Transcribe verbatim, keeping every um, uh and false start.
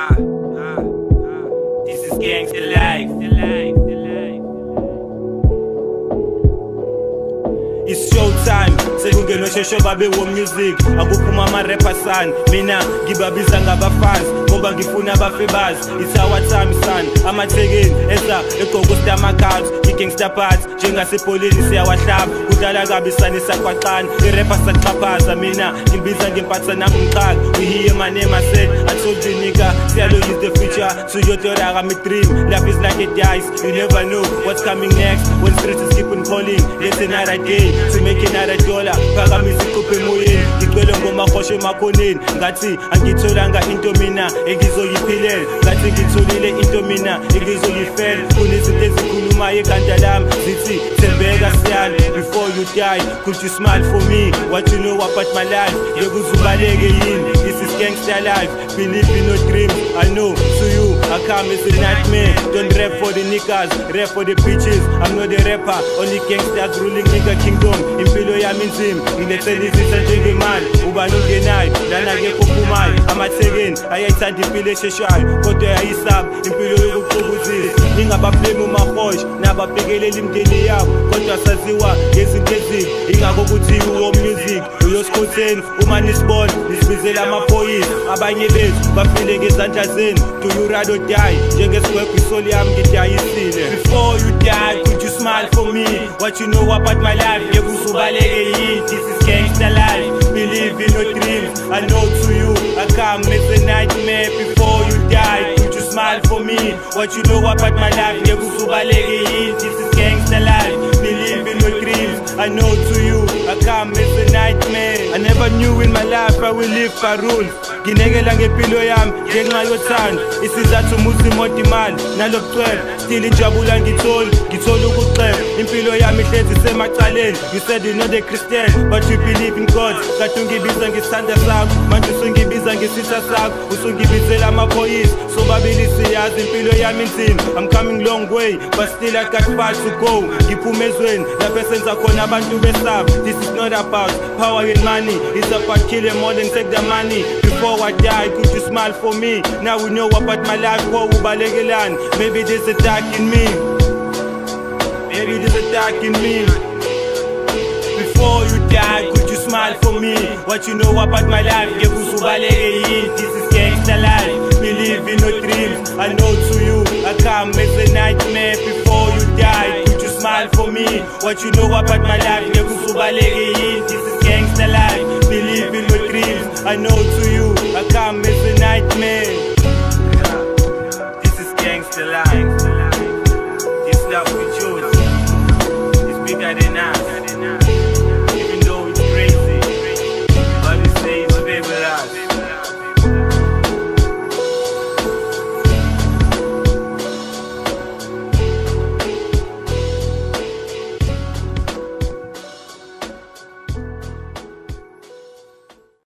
ah, ah, ah. This is gangster life, the life, the life. It's showtime. Sekungeno shesho babe wo music. Akupuma ma rapper son. Mina gibabizanga ba fans. Ngoba ngifuna ba favors. It's our time son. Ama taking esa ekogo sta macards. Gangster parts. Jenga se polisi se awahlab. Kudala kabisani sakwaqana. I rapper sachapaza mina. Ngibiza ngempatha nami ngiqhaka. We hear my name I said. I told you nigga. Sialo is the future. So you thought I'm a dream. Life is like a dice. You never know what's coming next. When streets is keepin' calling. It's another day to make another dollar. Pagamisi kuphe moyeni ngicela ngoma khoshe emakhoneni ngathi angitholanga into mina engizoyiphilela ngathi ngitholile into mina engizoyifela kunezinto ezikhuluma ekhanda lami zithi thembeka siyale before you die could you smile for me what you know about my life yokuzubaleke yini this is gangster life believe in your dream I know to you I come it's a nightmare don't rap for the niggas rap for the bitches I'm not a rapper only gangsters ruling nigga kingdom impilo yami nginethelizihle njengemali ubani ungenayo lanakekho ophumayo amathekeni ayayithanda impilo esheshayo kodwa ayayisaba impilo yokuqubuzile ningabablemi umahosha nababhekelela imndeni yabo kodwa saziwa ngezinto ezibi ingakho ukuthi uwo music uyosikhotheni uma nisibona nisibizela amaphoyisa abanye bethu bafile ngezandla zenu do you ride or die njengesigwegwe isoli yami ngidayisile before you die could you smile for me what you know about my life yekuzubaleke this is gangster life, believe in your dreams I know to you, I come as a nightmare before you die Could you smile for me, what you know about my life This is gangster life, believe in your dreams I know to you, I come as a nightmare I never knew in my life I will live by rules Ginegela ngempilo yami, ngenxa yothando Isizathu muthi imoto imali, nalokucela Still injabula ngitholi, ngitholi ukuxela Impilo yami hlezi isemacaleni You said you know the Christian, but you believe in God Kade ungibiza ngesithandwa sakho, manje usungibiza ngesitha sakho Usungibizela amaphoyisa, sobabili siyazi impilo yami inzima I'm coming long way, but still I got far to go Ngiphuma ezweni, lapho esenza khona abantu besaba This is not about power and money It's about killing more than take the money Before I die, could you smile for me? Now we know about my life, what ubalekelani Maybe there's a dark in me Maybe there's a dark in me Before you die, could you smile for me? What you know about my life, yekuzubaleke yini This is gangster life, believe in your dreams I know to you, I come as a nightmare Before you die, could you smile for me? What you know about my life, yekuzubaleke yini This is gangster life, believe in your dreams I know to you, I come as a nightmare This is gangster life